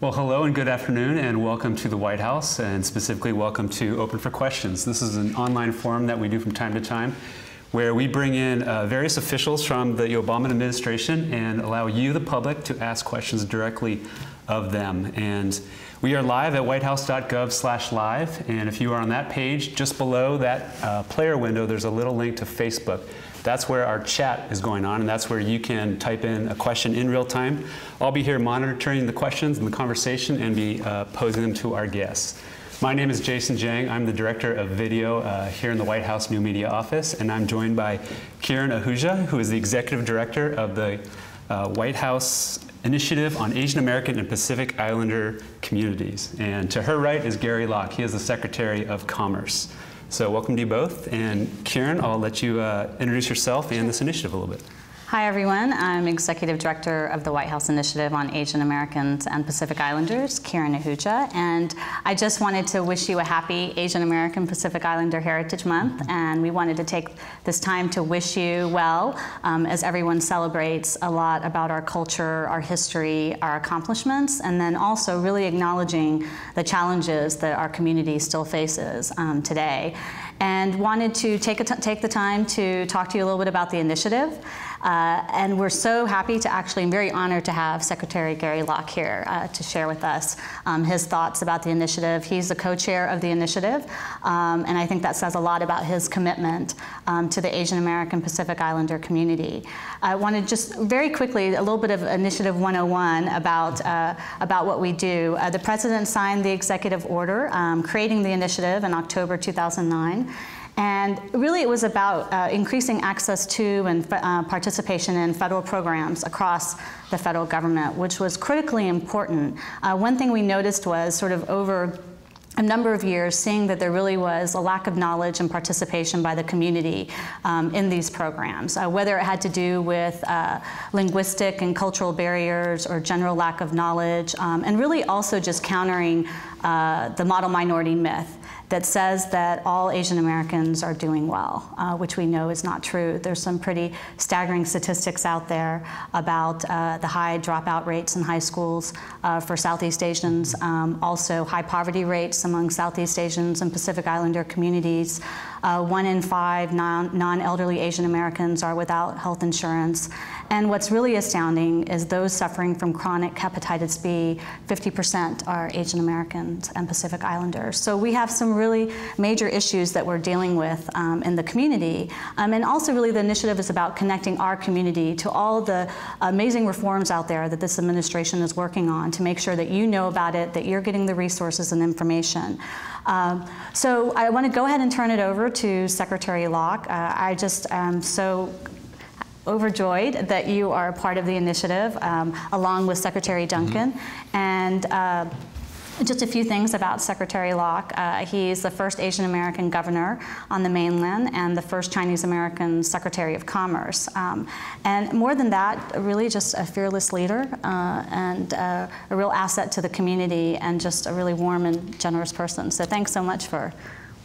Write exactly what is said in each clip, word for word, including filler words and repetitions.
Well, hello and good afternoon, and welcome to the White House, and specifically welcome to Open for Questions. This is an online forum that we do from time to time where we bring in uh, various officials from the Obama administration and allow you, the public, to ask questions directly of them. And we are live at whitehouse dot gov slash live, and if you are on that page, just below that uh, player window, there's a little link to Facebook. That's where our chat is going on, and that's where you can type in a question in real time. I'll be here monitoring the questions and the conversation and be uh, posing them to our guests. My name is Jason Jang. I'm the Director of Video uh, here in the White House New Media Office, and I'm joined by Kiran Ahuja, who is the Executive Director of the uh, White House Initiative on Asian American and Pacific Islander Communities. And to her right is Gary Locke. He is the Secretary of Commerce. So welcome to you both. And Kiran, I'll let you uh, introduce yourself and this initiative a little bit. Hi, everyone. I'm Executive Director of the White House Initiative on Asian Americans and Pacific Islanders, Kiran Ahuja. And I just wanted to wish you a happy Asian American Pacific Islander Heritage Month. And we wanted to take this time to wish you well um, as everyone celebrates a lot about our culture, our history, our accomplishments, and then also really acknowledging the challenges that our community still faces um, today. And wanted to take, a t take the time to talk to you a little bit about the initiative. Uh, and we're so happy to actually, and very honored to have Secretary Gary Locke here uh, to share with us um, his thoughts about the initiative. He's the co-chair of the initiative, um, and I think that says a lot about his commitment um, to the Asian American Pacific Islander community. I want to just very quickly, a little bit of Initiative one oh one about, uh, about what we do. Uh, the President signed the executive order um, creating the initiative in October two thousand nine. And really it was about uh, increasing access to and uh, participation in federal programs across the federal government, which was critically important. Uh, one thing we noticed was sort of over a number of years, seeing that there really was a lack of knowledge and participation by the community um, in these programs, uh, whether it had to do with uh, linguistic and cultural barriers or general lack of knowledge, um, and really also just countering uh, the model minority myth that says that all Asian Americans are doing well, uh, which we know is not true. There's some pretty staggering statistics out there about uh, the high dropout rates in high schools uh, for Southeast Asians, um, also high poverty rates among Southeast Asians and Pacific Islander communities. Uh, one in five non, non-elderly Asian Americans are without health insurance. And what's really astounding is those suffering from chronic hepatitis B, fifty percent are Asian Americans and Pacific Islanders. So we have some really major issues that we're dealing with um, in the community. Um, and also really the initiative is about connecting our community to all the amazing reforms out there that this administration is working on to make sure that you know about it, that you're getting the resources and information. Um, so I want to go ahead and turn it over to Secretary Locke. Uh, I just am so overjoyed that you are a part of the initiative, um, along with Secretary Duncan. Mm-hmm. And uh, just a few things about Secretary Locke. Uh, he is the first Asian American governor on the mainland and the first Chinese American Secretary of Commerce. Um, and more than that, really just a fearless leader uh, and uh, a real asset to the community and just a really warm and generous person. So thanks so much for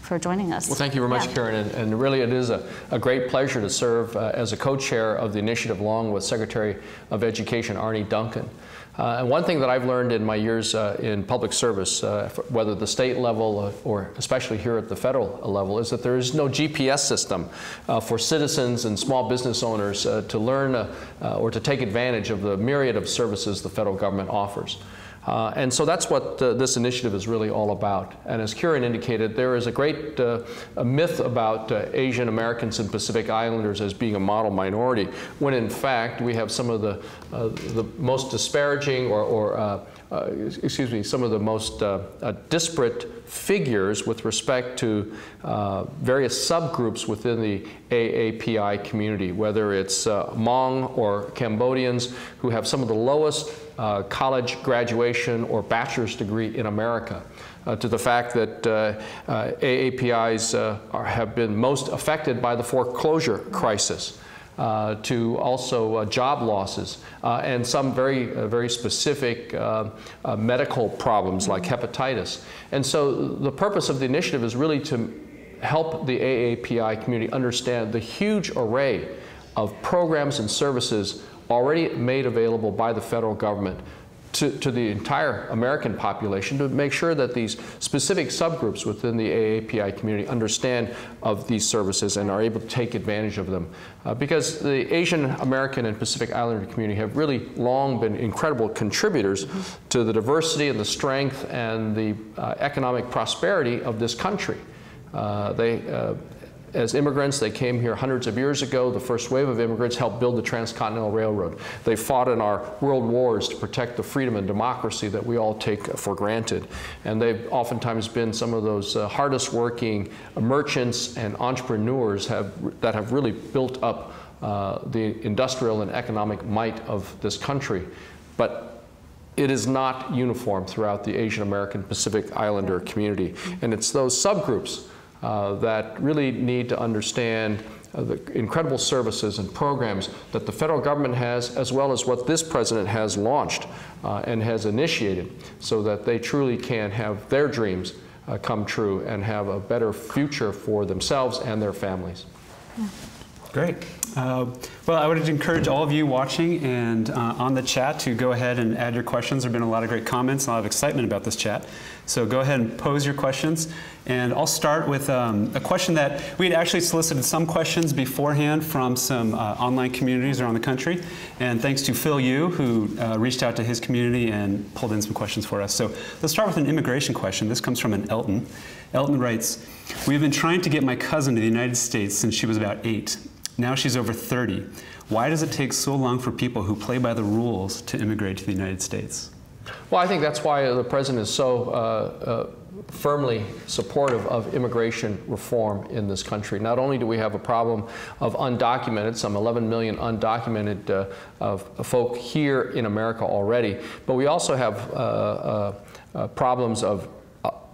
for joining us. Well, thank you very much, yeah. Kiran. And, and really, it is a, a great pleasure to serve uh, as a co-chair of the initiative along with Secretary of Education Arne Duncan. Uh, and one thing that I've learned in my years uh, in public service, uh, whether the state level uh, or especially here at the federal level, is that there is no G P S system uh, for citizens and small business owners uh, to learn uh, uh, or to take advantage of the myriad of services the federal government offers. Uh, and so that's what uh, this initiative is really all about. And as Kiran indicated, there is a great uh, a myth about uh, Asian Americans and Pacific Islanders as being a model minority, when in fact we have some of the, uh, the most disparaging or, or uh, uh, excuse me, some of the most uh, uh, disparate figures with respect to uh, various subgroups within the A A P I community, whether it's uh, Hmong or Cambodians who have some of the lowest Uh, college graduation or bachelor's degree in America, uh, to the fact that uh, uh, A A P Is uh, are, have been most affected by the foreclosure crisis, uh, to also uh, job losses, uh, and some very, uh, very specific uh, uh, medical problems like hepatitis. And so the purpose of the initiative is really to help the A A P I community understand the huge array of programs and services already made available by the federal government to, to the entire American population to make sure that these specific subgroups within the A A P I community understand of these services and are able to take advantage of them. Uh, because the Asian American and Pacific Islander community have really long been incredible contributors to the diversity and the strength and the uh, economic prosperity of this country. Uh, they, uh, as immigrants, they came here hundreds of years ago. The first wave of immigrants helped build the Transcontinental Railroad. They fought in our world wars to protect the freedom and democracy that we all take for granted. And they've oftentimes been some of those uh, hardest working merchants and entrepreneurs have, that have really built up uh, the industrial and economic might of this country. But it is not uniform throughout the Asian American Pacific Islander community. And it's those subgroups Uh, that really need to understand uh, the incredible services and programs that the federal government has, as well as what this president has launched uh, and has initiated, so that they truly can have their dreams uh, come true and have a better future for themselves and their families. Yeah. Great. Uh, well, I would encourage all of you watching and uh, on the chat to go ahead and add your questions. There have been a lot of great comments, a lot of excitement about this chat. So go ahead and pose your questions. And I'll start with um, a question that we had actually solicited some questions beforehand from some uh, online communities around the country. And thanks to Phil Yu, who uh, reached out to his community and pulled in some questions for us. So let's start with an immigration question. This comes from an Elton. Elton writes, "We've been trying to get my cousin to the United States since she was about eight. Now she's over thirty. Why does it take so long for people who play by the rules to immigrate to the United States?" Well, I think that's why the president is so uh, uh, firmly supportive of immigration reform in this country. Not only do we have a problem of undocumented, some eleven million undocumented uh, of folk here in America already, but we also have uh, uh, uh, problems of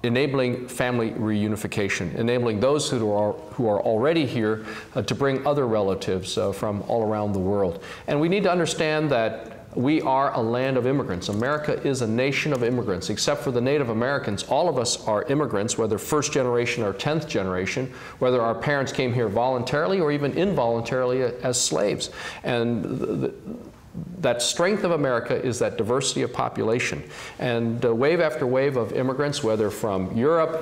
enabling family reunification, enabling those who are, who are already here uh, to bring other relatives uh, from all around the world. And we need to understand that we are a land of immigrants. America is a nation of immigrants. Except for the Native Americans, all of us are immigrants, whether first generation or tenth generation, whether our parents came here voluntarily or even involuntarily as slaves. And the, that strength of America is that diversity of population. And uh, wave after wave of immigrants, whether from Europe,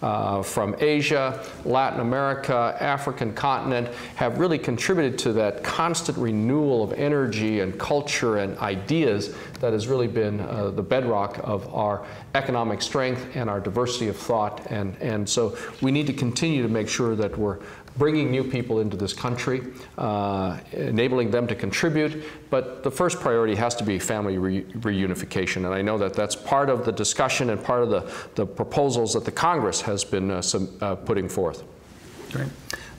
uh, from Asia, Latin America, African continent, have really contributed to that constant renewal of energy and culture and ideas that has really been uh, the bedrock of our economic strength and our diversity of thought. And, and so we need to continue to make sure that we're bringing new people into this country, uh, enabling them to contribute. But the first priority has to be family re reunification. And I know that that's part of the discussion and part of the, the proposals that the Congress has been uh, some, uh, putting forth. Great.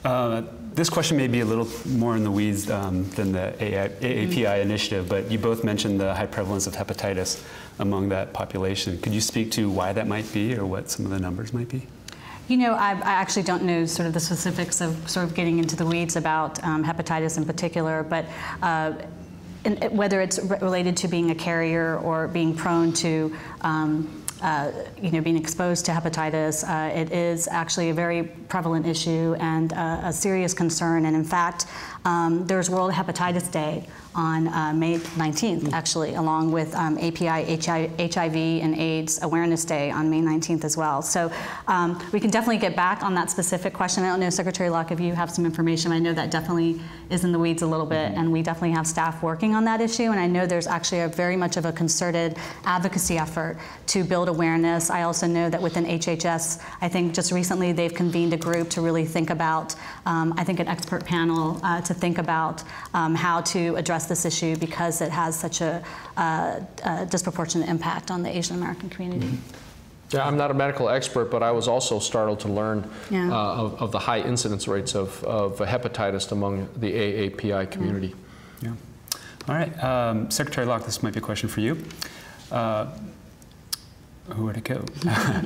Uh, this question may be a little more in the weeds um, than the A A P I initiative, but you both mentioned the high prevalence of hepatitis among that population. Could you speak to why that might be or what some of the numbers might be? You know, I, I actually don't know sort of the specifics of sort of getting into the weeds about um, hepatitis in particular, but uh, in, whether it's related to being a carrier or being prone to, um, uh, you know, being exposed to hepatitis, uh, it is actually a very prevalent issue and uh, a serious concern. And in fact, um, there's World Hepatitis Day on uh, May nineteenth, actually, along with um, A P I H I V and AIDS Awareness Day on May nineteenth as well. So um, we can definitely get back on that specific question. I don't know, Secretary Locke, if you have some information. I know that definitely is in the weeds a little bit, and we definitely have staff working on that issue. And I know there's actually a very much of a concerted advocacy effort to build awareness. I also know that within H H S, I think just recently they've convened a group to really think about, um, I think an expert panel uh, to think about um, how to address this issue because it has such a, uh, a disproportionate impact on the Asian American community. Mm-hmm. Yeah, I'm not a medical expert, but I was also startled to learn yeah. uh, of, of the high incidence rates of, of hepatitis among the A A P I community. Yeah. yeah. All right, um, Secretary Locke, this might be a question for you. Uh, where to go? uh,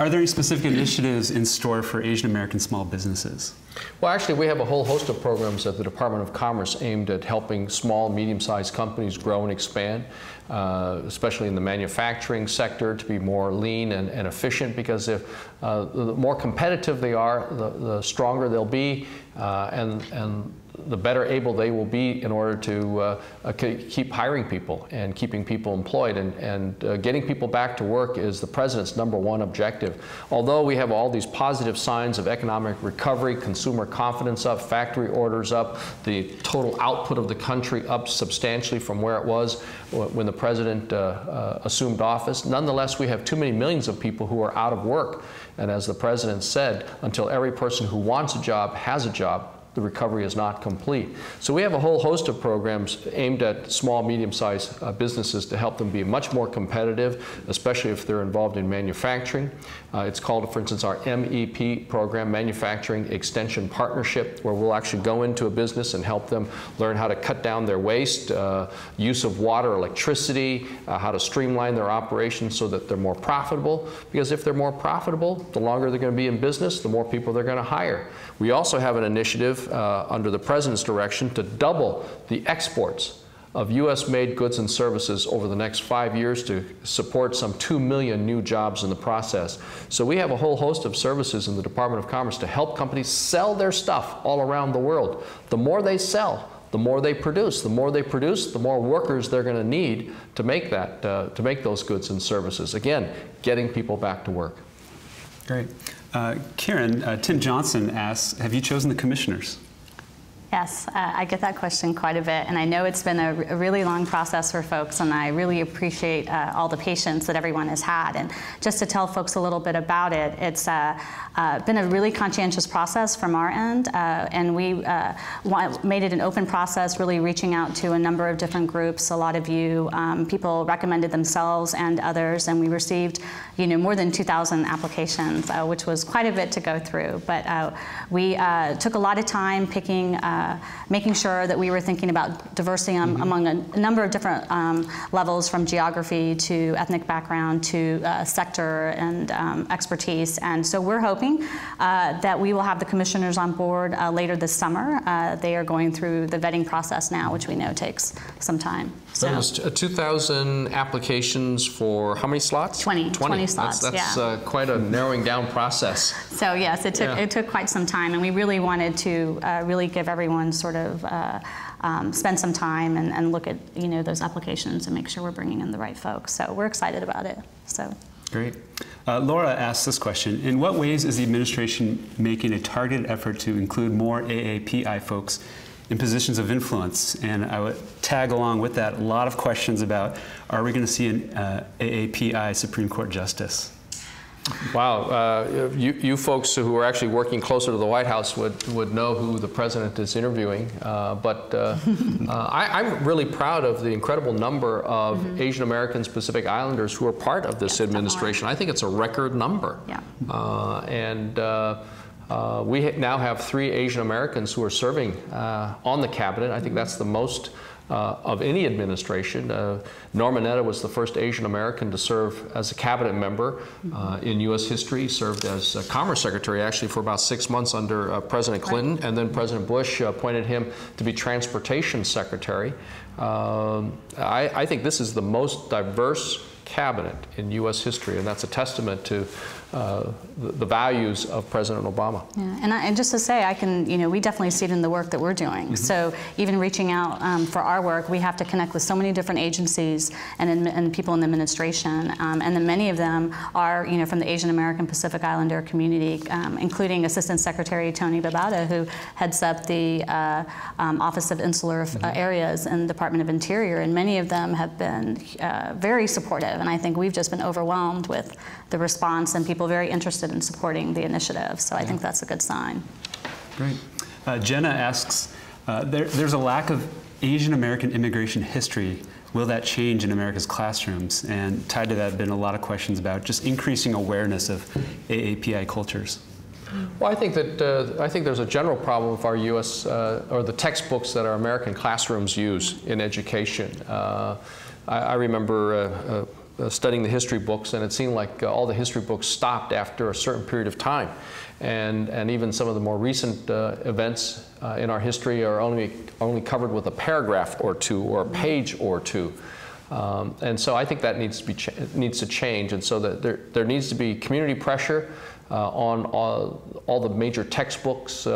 are there any specific initiatives in store for Asian American small businesses? Well, actually, we have a whole host of programs at the Department of Commerce aimed at helping small, medium-sized companies grow and expand, uh, especially in the manufacturing sector, to be more lean and, and efficient, because if uh, the more competitive they are, the, the stronger they'll be, uh, and, and the better able they will be in order to uh, keep hiring people and keeping people employed. And, and uh, getting people back to work is the president's number one objective. Although we have all these positive signs of economic recovery, consumer confidence up, factory orders up, the total output of the country up substantially from where it was when the president uh, uh, assumed office, nonetheless, we have too many millions of people who are out of work. And as the president said, until every person who wants a job has a job, the recovery is not complete. So we have a whole host of programs aimed at small, medium-sized uh, businesses to help them be much more competitive, especially if they're involved in manufacturing. Uh, it's called, for instance, our M E P program, Manufacturing Extension Partnership, where we'll actually go into a business and help them learn how to cut down their waste, uh, use of water, electricity, uh, how to streamline their operations so that they're more profitable. Because if they're more profitable, the longer they're going to be in business, the more people they're going to hire. We also have an initiative Uh, under the president's direction to double the exports of U S made goods and services over the next five years to support some two million new jobs in the process. So we have a whole host of services in the Department of Commerce to help companies sell their stuff all around the world. The more they sell, the more they produce. The more they produce, the more workers they're going to need to make that, uh, to make those goods and services. Again, getting people back to work. Great. Uh, Kiran, uh, Tim Johnson asks, have you chosen the commissioners? Yes, uh, I get that question quite a bit, and I know it's been a, a really long process for folks, and I really appreciate uh, all the patience that everyone has had. And just to tell folks a little bit about it, it's uh, uh, been a really conscientious process from our end, uh, and we uh, made it an open process, really reaching out to a number of different groups. A lot of you, um, people recommended themselves and others, and we received, you know, more than two thousand applications, uh, which was quite a bit to go through. But uh, we uh, took a lot of time picking. Uh, Uh, making sure that we were thinking about diversity um, mm-hmm. among a number of different um, levels, from geography to ethnic background to uh, sector and um, expertise. And so we're hoping uh, that we will have the commissioners on board uh, later this summer. Uh, they are going through the vetting process now, which we know takes some time. So that was two thousand applications for how many slots? twenty, twenty, twenty slots, that's, that's yeah. uh, quite a narrowing down process. So yes, it took, yeah. it took quite some time, and we really wanted to uh, really give everyone sort of uh, um, spend some time and, and look at, you know, those applications and make sure we're bringing in the right folks. So we're excited about it. So great. Uh, Laura asks this question: in what ways is the administration making a targeted effort to include more A A P I folks in positions of influence? And I would tag along with that a lot of questions about: are we going to see an uh, A A P I Supreme Court justice? Wow, uh, you, you folks who are actually working closer to the White House would, would know who the president is interviewing. Uh, but uh, uh, I, I'm really proud of the incredible number of mm-hmm. Asian Americans, Pacific Islanders who are part of this yes, administration. I think it's a record number. Yeah. Uh, and uh, uh, we ha now have three Asian Americans who are serving uh, on the cabinet. I think that's the most Uh, of any administration. Uh, Norman Etta was the first Asian American to serve as a cabinet member uh, in U S history. He served as a Commerce Secretary actually for about six months under uh, President Clinton, and then President Bush appointed him to be Transportation Secretary. Um, I, I think this is the most diverse cabinet in U S history, and that's a testament to Uh, the, the values of President Obama. Yeah, and, I, and just to say, I can, you know, we definitely see it in the work that we're doing. Mm-hmm. So even reaching out um, for our work, we have to connect with so many different agencies and, and people in the administration, um, and then many of them are, you know, from the Asian American Pacific Islander community, um, including Assistant Secretary Tony Babauta, who heads up the uh, um, Office of Insular mm-hmm. uh, Areas in the Department of Interior, and many of them have been uh, very supportive, and I think we've just been overwhelmed with the response and people very interested in supporting the initiative. So I yeah. think that's a good sign. Great. Uh, Jenna asks, uh, there, there's a lack of Asian American immigration history. Will that change in America's classrooms? And tied to that have been a lot of questions about just increasing awareness of A A P I cultures. Well, I think that uh, I think there's a general problem of our U S uh, or the textbooks that our American classrooms use in education. Uh, I, I remember uh, uh, Uh, studying the history books, and it seemed like uh, all the history books stopped after a certain period of time. And, and even some of the more recent uh, events uh, in our history are only, only covered with a paragraph or two or a page or two. Um, and so I think that needs to, be ch needs to change, and so that there, there needs to be community pressure uh, on all, all the major textbooks, uh,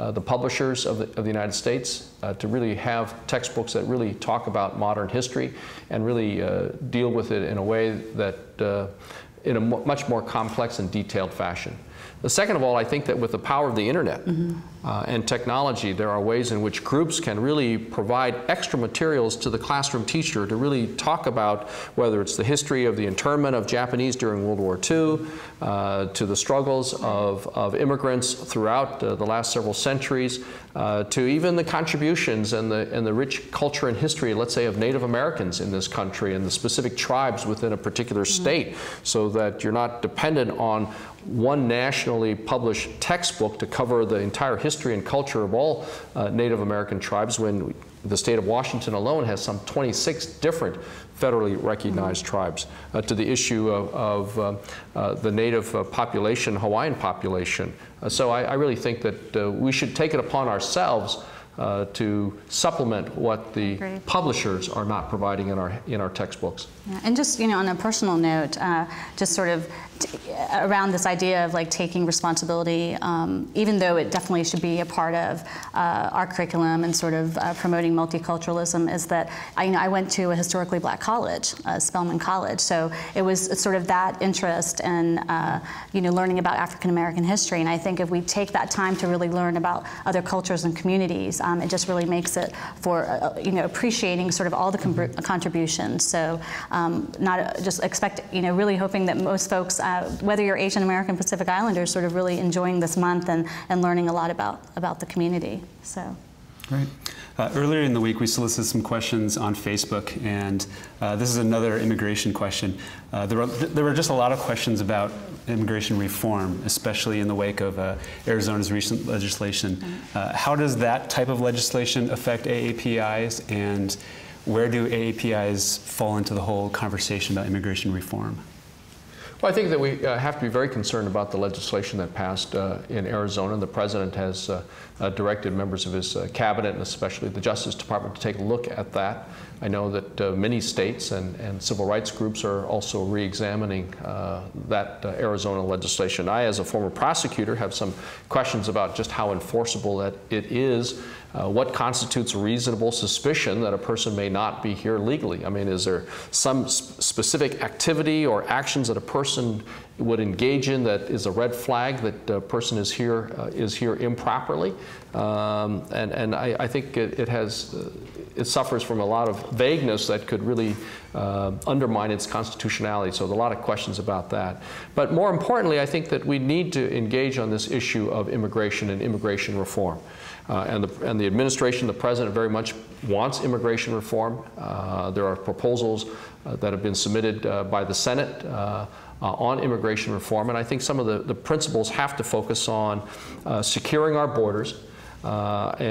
uh, the publishers of the, of the United States uh, to really have textbooks that really talk about modern history and really uh, deal with it in a way that uh, in a m much more complex and detailed fashion. The second of all, I think that with the power of the internet mm-hmm. uh, and technology, there are ways in which groups can really provide extra materials to the classroom teacher to really talk about whether it's the history of the internment of Japanese during World War Two, uh, to the struggles of, of immigrants throughout uh, the last several centuries, uh, to even the contributions and the, and the rich culture and history, let's say, of Native Americans in this country and the specific tribes within a particular mm-hmm. state, so that you're not dependent on one nationally published textbook to cover the entire history and culture of all uh, Native American tribes, when the state of Washington alone has some twenty-six different federally recognized mm-hmm. tribes, uh, to the issue of, of uh, uh, the Native uh, population, Hawaiian population. Uh, so I, I really think that uh, we should take it upon ourselves Uh, to supplement what the Great. publishers are not providing in our in our textbooks. Yeah. And just, you know, on a personal note, uh, just sort of t around this idea of like taking responsibility, um, even though it definitely should be a part of uh, our curriculum and sort of uh, promoting multiculturalism, is that I, you know, I went to a historically black college, uh, Spelman College, so it was sort of that interest in uh, you know, learning about African American history. And I think if we take that time to really learn about other cultures and communities, Um, it just really makes it for uh, you know, appreciating sort of all the mm-hmm. contributions. So um, not uh, just expect, you know, really hoping that most folks, uh, whether you're Asian American, Pacific Islanders, sort of really enjoying this month and and learning a lot about about the community. So. Right. Uh, earlier in the week, we solicited some questions on Facebook, and uh, this is another immigration question. Uh, there, were, there were just a lot of questions about immigration reform, especially in the wake of uh, Arizona's recent legislation. Uh, how does that type of legislation affect A A P Is, and where do A A P Is fall into the whole conversation about immigration reform? Well, I think that we uh, have to be very concerned about the legislation that passed uh, in Arizona. The president has uh, uh, directed members of his uh, cabinet, and especially the Justice Department, to take a look at that. I know that uh, many states and, and civil rights groups are also re-examining uh, that uh, Arizona legislation. I, as a former prosecutor, have some questions about just how enforceable that it is. Uh, what constitutes reasonable suspicion that a person may not be here legally? I mean, is there some sp- specific activity or actions that a person would engage in that is a red flag that a person is here uh, is here improperly? Um, and and I, I think it, it has uh, it suffers from a lot of vagueness that could really uh, undermine its constitutionality. So there are a lot of questions about that. But more importantly, I think that we need to engage on this issue of immigration and immigration reform. Uh, and, the, and the administration, the president, very much wants immigration reform. Uh, there are proposals uh, that have been submitted uh, by the Senate uh, uh, on immigration reform. And I think some of the, the principles have to focus on uh, securing our borders, Uh,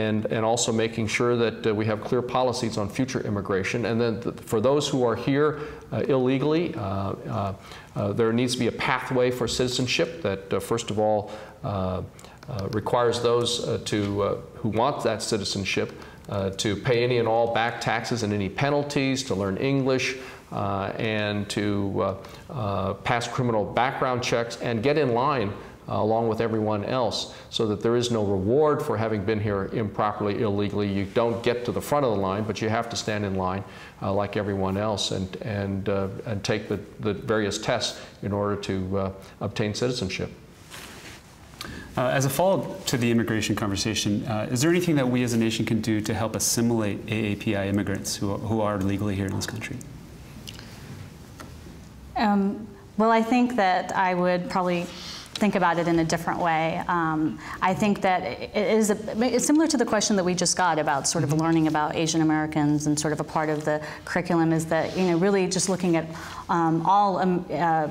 and, and also making sure that uh, we have clear policies on future immigration. And then th for those who are here uh, illegally, uh, uh, uh, there needs to be a pathway for citizenship that, uh, first of all, uh, uh, requires those uh, to, uh, who want that citizenship uh, to pay any and all back taxes and any penalties, to learn English, uh, and to uh, uh, pass criminal background checks and get in line Uh, along with everyone else, so that there is no reward for having been here improperly, illegally. You don't get to the front of the line, but you have to stand in line uh, like everyone else and, and, uh, and take the, the various tests in order to uh, obtain citizenship. Uh, as a follow-up to the immigration conversation, uh, is there anything that we as a nation can do to help assimilate A A P I immigrants who are, who are legally here in this country? Um, well, I think that I would probably think about it in a different way. Um, I think that it is a, it's similar to the question that we just got about sort of learning about Asian Americans, and sort of a part of the curriculum is that, you know, really just looking at um, all um, uh,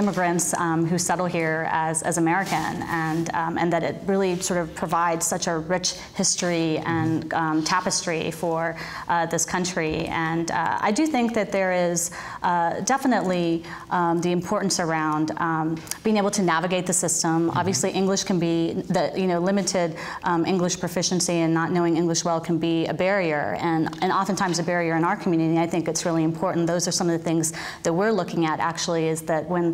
immigrants um, who settle here as, as American, and, um, and that it really sort of provides such a rich history and um, tapestry for uh, this country. And uh, I do think that there is uh, definitely um, the importance around um, being able to navigate the system. Obviously, English can be, the, you know, limited um, English proficiency and not knowing English well can be a barrier, and, and oftentimes a barrier in our community. I think it's really important. Those are some of the things that we're looking at, actually, is that when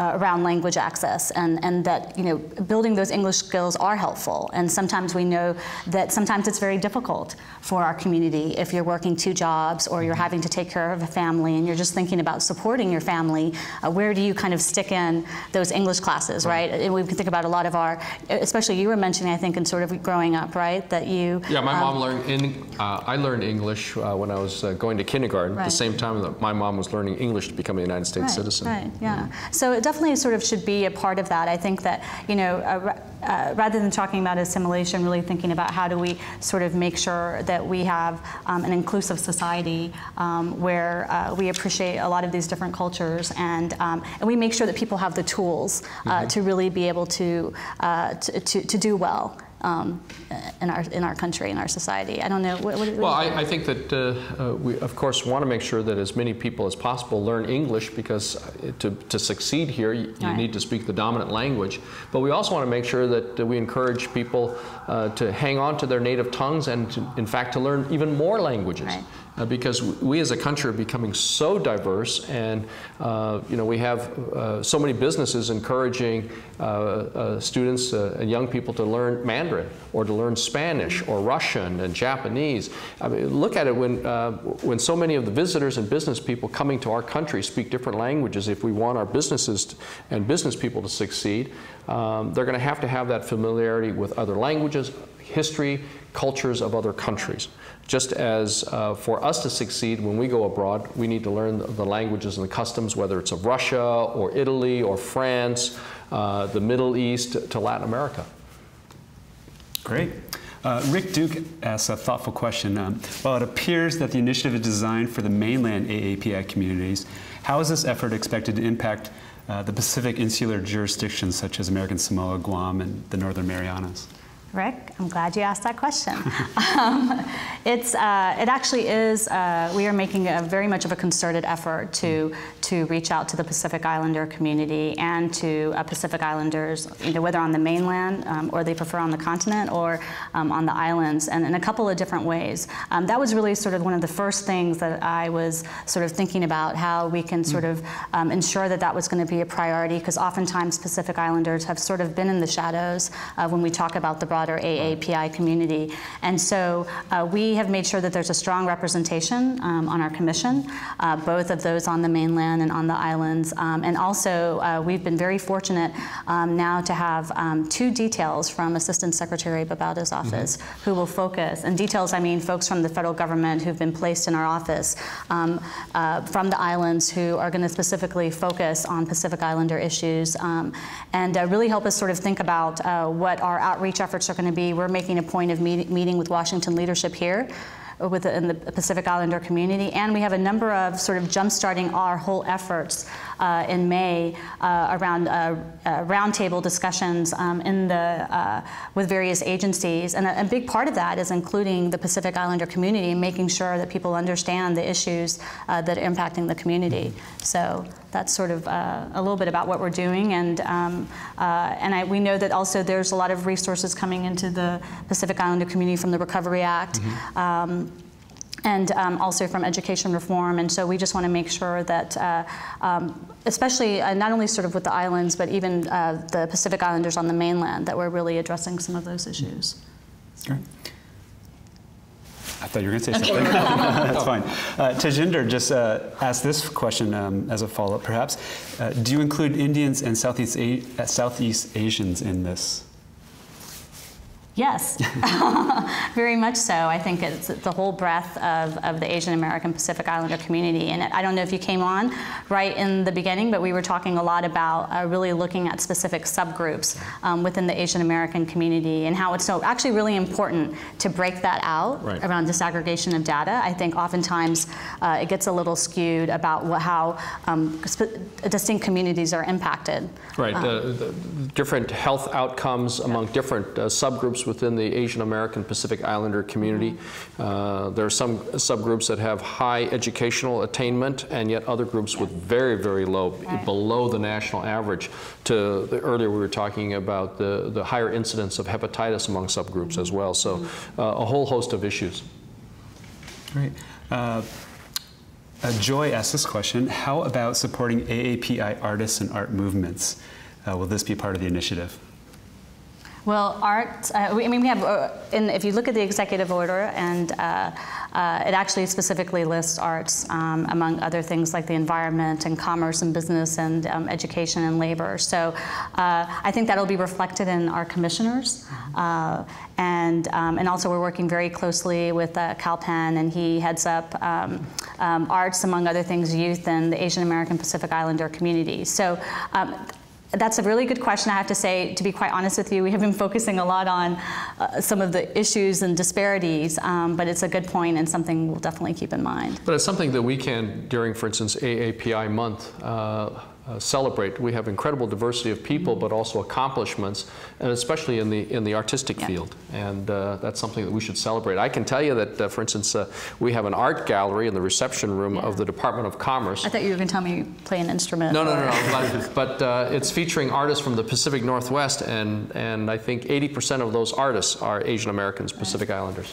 uh, around language access, and, and that, you know, building those English skills are helpful. And sometimes we know that sometimes it's very difficult for our community if you're working two jobs or you're having to take care of a family and you're just thinking about supporting your family. Uh, where do you kind of stick in those English classes, right? right? And we can think about a lot of our, especially you were mentioning, I think, in sort of growing up, right? That you... Yeah, my um, mom learned, in, uh, I learned English uh, when I was uh, going to kindergarten, right. At the same time that my mom was learning English to become a United States right, citizen. Right, yeah. Mm-hmm. So it definitely sort of should be a part of that. I think that, you know, uh, uh, rather than talking about assimilation, really thinking about how do we sort of make sure that we have um, an inclusive society um, where uh, we appreciate a lot of these different cultures, and um, and we make sure that people have the tools uh, mm-hmm. to really be able to, uh, to, to, to do well. Um, in our in our country, in our society. I don't know. What, what, what well, I, I think that uh, uh, we, of course, want to make sure that as many people as possible learn English, because to, to succeed here, you, you right. need to speak the dominant language. But we also want to make sure that we encourage people uh, to hang on to their native tongues and, to, in fact, to learn even more languages. Right. Uh, because we as a country are becoming so diverse, and uh, you know, we have uh, so many businesses encouraging uh, uh, students uh, and young people to learn Mandarin or to learn Spanish or Russian and Japanese. I mean, look at it when, uh, when so many of the visitors and business people coming to our country speak different languages. If we want our businesses to, and business people to succeed, um, they're going to have to have that familiarity with other languages, history, cultures of other countries. Just as uh, for us to succeed when we go abroad, we need to learn the languages and the customs, whether it's of Russia or Italy or France, uh, the Middle East to Latin America. Great. Uh, Rick Duke asks a thoughtful question. Um, while it appears that the initiative is designed for the mainland A A P I communities, how is this effort expected to impact uh, the Pacific insular jurisdictions such as American Samoa, Guam, and the Northern Marianas? Rick, I'm glad you asked that question. um, it's, uh, it actually is, uh, we are making a very much of a concerted effort to, to reach out to the Pacific Islander community and to uh, Pacific Islanders, you know, whether on the mainland um, or they prefer on the continent or um, on the islands, and in a couple of different ways. Um, that was really sort of one of the first things that I was sort of thinking about, how we can sort of um, ensure that that was going to be a priority, because oftentimes Pacific Islanders have sort of been in the shadows uh, when we talk about the broad Broader A A P I community. And so uh, we have made sure that there's a strong representation um, on our commission, uh, both of those on the mainland and on the islands. Um, and also uh, we've been very fortunate um, now to have um, two details from Assistant Secretary Babauta's office mm-hmm. who will focus, and details I mean folks from the federal government who've been placed in our office um, uh, from the islands, who are going to specifically focus on Pacific Islander issues um, and uh, really help us sort of think about uh, what our outreach efforts are going to be. We're making a point of meet, meeting with Washington leadership here with the, in the Pacific Islander community, and we have a number of sort of jump-starting our whole efforts uh, in May uh, around uh, uh, roundtable discussions um, in the uh, with various agencies, and a, a big part of that is including the Pacific Islander community and making sure that people understand the issues uh, that are impacting the community. So that's sort of uh, a little bit about what we're doing, and um, uh, and I, we know that also there's a lot of resources coming into the Pacific Islander community from the Recovery Act. Mm-hmm. um, and um, also from education reform, and so we just want to make sure that, uh, um, especially uh, not only sort of with the islands, but even uh, the Pacific Islanders on the mainland, that we're really addressing some of those issues. Great. I thought you were going to say something. That's fine. Uh, Tejinder just uh, asked this question um, as a follow-up, perhaps. Uh, do you include Indians and Southeast, A uh, Southeast Asians in this? Yes, very much so. I think it's the whole breadth of, of the Asian American Pacific Islander community. And I don't know if you came on right in the beginning, but we were talking a lot about uh, really looking at specific subgroups um, within the Asian American community, and how it's so actually really important to break that out right. around disaggregation of data. I think oftentimes uh, it gets a little skewed about what, how um, distinct communities are impacted. Right, um, uh, the different health outcomes among yeah. different uh, subgroups within the Asian American Pacific Islander community. Mm-hmm. uh, there are some subgroups that have high educational attainment, and yet other groups with very, very low, right. below the national average. To the, earlier we were talking about the, the higher incidence of hepatitis among subgroups as well. So mm-hmm. uh, a whole host of issues. Great. Uh, Uh, Joy asked this question: how about supporting A A P I artists and art movements? Uh, will this be part of the initiative? Well, art, uh, we, I mean, we have, uh, in, if you look at the executive order, and uh, uh, it actually specifically lists arts um, among other things like the environment and commerce and business and um, education and labor. So uh, I think that'll be reflected in our commissioners. Uh, and, um, and also we're working very closely with uh, Cal Penn, and he heads up um, um, arts, among other things, youth and the Asian American Pacific Islander community. So. Um, That's a really good question, I have to say. To be quite honest with you, we have been focusing a lot on uh, some of the issues and disparities, um, but it's a good point and something we'll definitely keep in mind. But it's something that we can, during, for instance, A A P I month, uh, Uh, celebrate. We have incredible diversity of people, but also accomplishments, and especially in the in the artistic yeah. field. And uh, that's something that we should celebrate. I can tell you that, uh, for instance, uh, we have an art gallery in the reception room yeah. of the Department of Commerce. I thought you were going to tell me you play an instrument. No, no, no, no. But uh, it's featuring artists from the Pacific Northwest, and and I think eighty percent of those artists are Asian Americans, Pacific right. Islanders.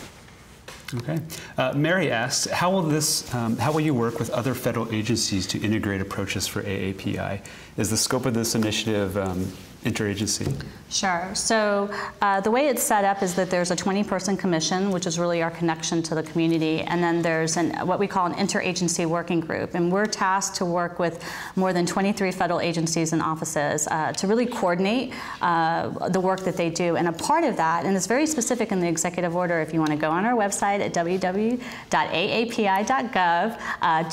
Okay. Uh, Mary asked, how will this, um, how will you work with other federal agencies to integrate approaches for A A P I? Is the scope of this initiative um, interagency? Sure. So uh, the way it's set up is that there's a twenty person commission, which is really our connection to the community, and then there's an, what we call an interagency working group, and we're tasked to work with more than twenty-three federal agencies and offices uh, to really coordinate uh, the work that they do. And a part of that, and it's very specific in the executive order, if you want to go on our website at w w w dot a a p i dot gov uh,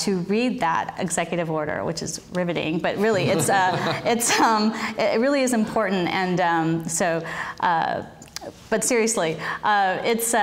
to read that executive order, which is riveting, but really it's uh, it's um, it really is important. And um, so, uh, but seriously, uh, it's uh,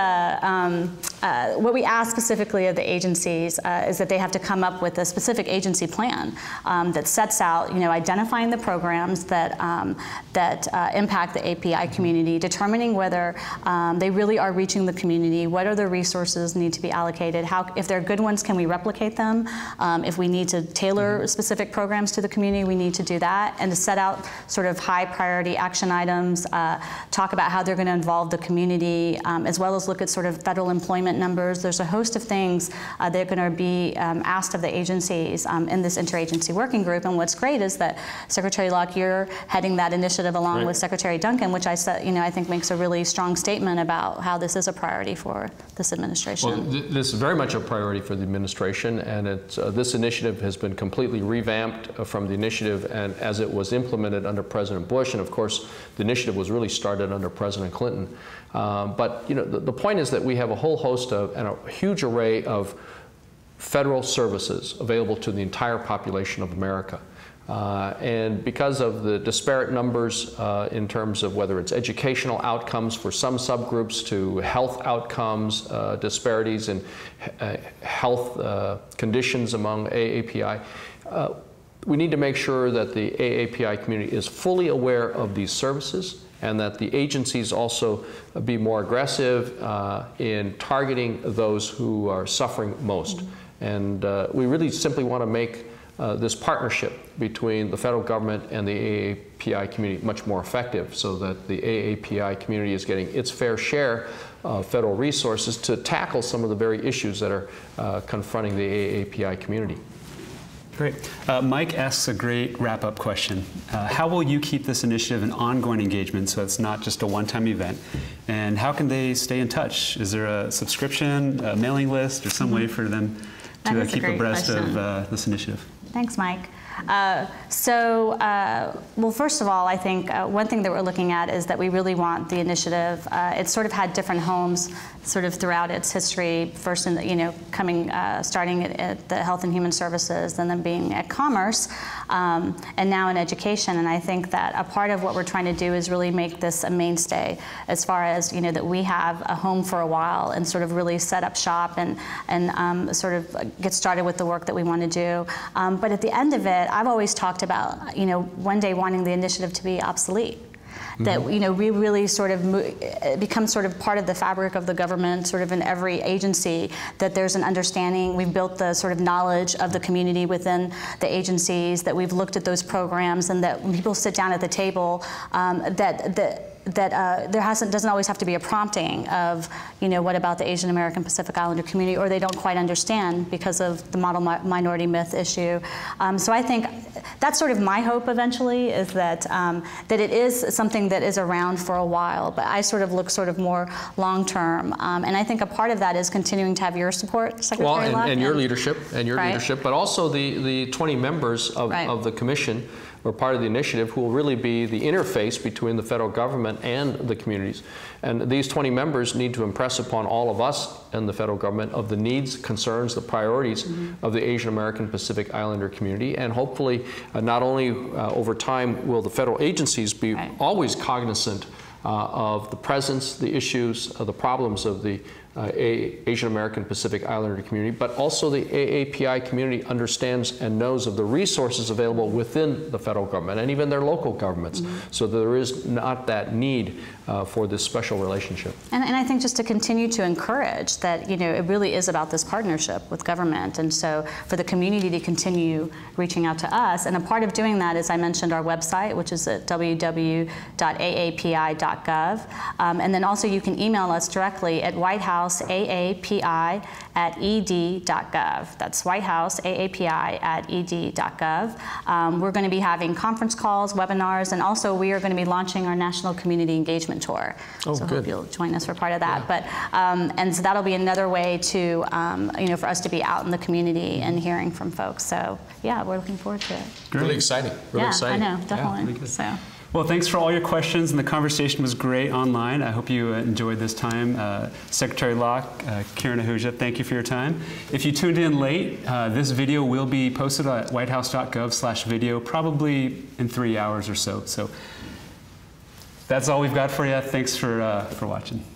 um, uh, what we ask specifically of the agencies uh, is that they have to come up with a specific agency plan um, that sets out, you know, identifying the programs that um, that uh, impact the A P I community, determining whether um, they really are reaching the community, what are the resources need to be allocated, how, if they're good ones, can we replicate them? Um, if we need to tailor mm-hmm. specific programs to the community, we need to do that, and to set out sort of high priority action items, uh, talk about how they're going to involve the community, um, as well as look at sort of federal employment numbers. There's a host of things uh, that are going to be um, asked of the agencies um, in this interagency working group. And what's great is that Secretary Locke, you're heading that initiative along right. with Secretary Duncan, which I said, you know, I think makes a really strong statement about how this is a priority for this administration. Well, th this is very much a priority for the administration, and it's, uh, this initiative has been completely revamped uh, from the initiative and as it was implemented under President Bush, and of course the initiative was really started under President Clinton. Clinton. Um, but you know, the, the point is that we have a whole host of and a huge array of federal services available to the entire population of America. Uh, and because of the disparate numbers uh, in terms of whether it's educational outcomes for some subgroups to health outcomes, uh, disparities in uh, health uh, conditions among A A P I, uh, we need to make sure that the A A P I community is fully aware of these services, and that the agencies also be more aggressive uh, in targeting those who are suffering most. Mm-hmm. And uh, we really simply want to make uh, this partnership between the federal government and the A A P I community much more effective, so that the A A P I community is getting its fair share of federal resources to tackle some of the very issues that are uh, confronting the A A P I community. Great. Uh, Mike asks a great wrap-up question. Uh, how will you keep this initiative an ongoing engagement so it's not just a one-time event? And how can they stay in touch? Is there a subscription, a mailing list, or some way for them to uh, keep abreast of uh, this initiative? Thanks, Mike. Uh, so, uh, well, first of all, I think uh, one thing that we're looking at is that we really want the initiative. Uh, it's sort of had different homes, sort of throughout its history. First, in the, you know, coming uh, starting at, at the Health and Human Services, and then being at Commerce, um, and now in Education. And I think that a part of what we're trying to do is really make this a mainstay, as far as, you know, that we have a home for a while and sort of really set up shop and and um, sort of get started with the work that we want to do. Um, but at the end of it, I've always talked about, you know, one day wanting the initiative to be obsolete. That, you know, we really sort of mo- become sort of part of the fabric of the government, sort of in every agency, that there's an understanding. We've built the sort of knowledge of the community within the agencies, that we've looked at those programs, and that when people sit down at the table, um, that the that uh, there hasn't doesn't always have to be a prompting of, you know, what about the Asian American Pacific Islander community, or they don't quite understand because of the model mi minority myth issue. Um, so I think that's sort of my hope eventually, is that um, that it is something that is around for a while. But I sort of look sort of more long term, um, and I think a part of that is continuing to have your support, Secretary Locke. Well, and, Locke, and your and, leadership, and your right? leadership, but also the the twenty members of right. of the commission. Or part of the initiative, who will really be the interface between the federal government and the communities. And these twenty members need to impress upon all of us and the federal government of the needs, concerns, the priorities mm-hmm. of the Asian American Pacific Islander community. And hopefully, uh, not only uh, over time will the federal agencies be right. always cognizant uh, of the presence, the issues, uh, the problems of the Uh, a Asian American Pacific Islander community, but also the A A P I community understands and knows of the resources available within the federal government and even their local governments. Mm-hmm. So there is not that need uh, for this special relationship. And, and I think just to continue to encourage that, you know, it really is about this partnership with government. And so for the community to continue reaching out to us, and a part of doing that is, I mentioned our website, which is at w w w dot a a p i dot gov. Um, and then also you can email us directly at White House A A P I at E D dot gov. That's White House, A A P I at E D dot gov. Um, we're going to be having conference calls, webinars, and also we are going to be launching our National Community Engagement Tour. Oh, so I hope you'll join us for part of that. Yeah. But um, and so that'll be another way to, um, you know, for us to be out in the community and hearing from folks. So yeah, we're looking forward to it. Great. Really exciting. Really yeah, exciting. I know, definitely. Yeah, so. Well, thanks for all your questions, and the conversation was great online. I hope you enjoyed this time. Uh, Secretary Locke, uh, Kiran Ahuja, thank you for your time. If you tuned in late, uh, this video will be posted at whitehouse dot gov slash video, probably in three hours or so. So that's all we've got for you. Thanks for, uh, for watching.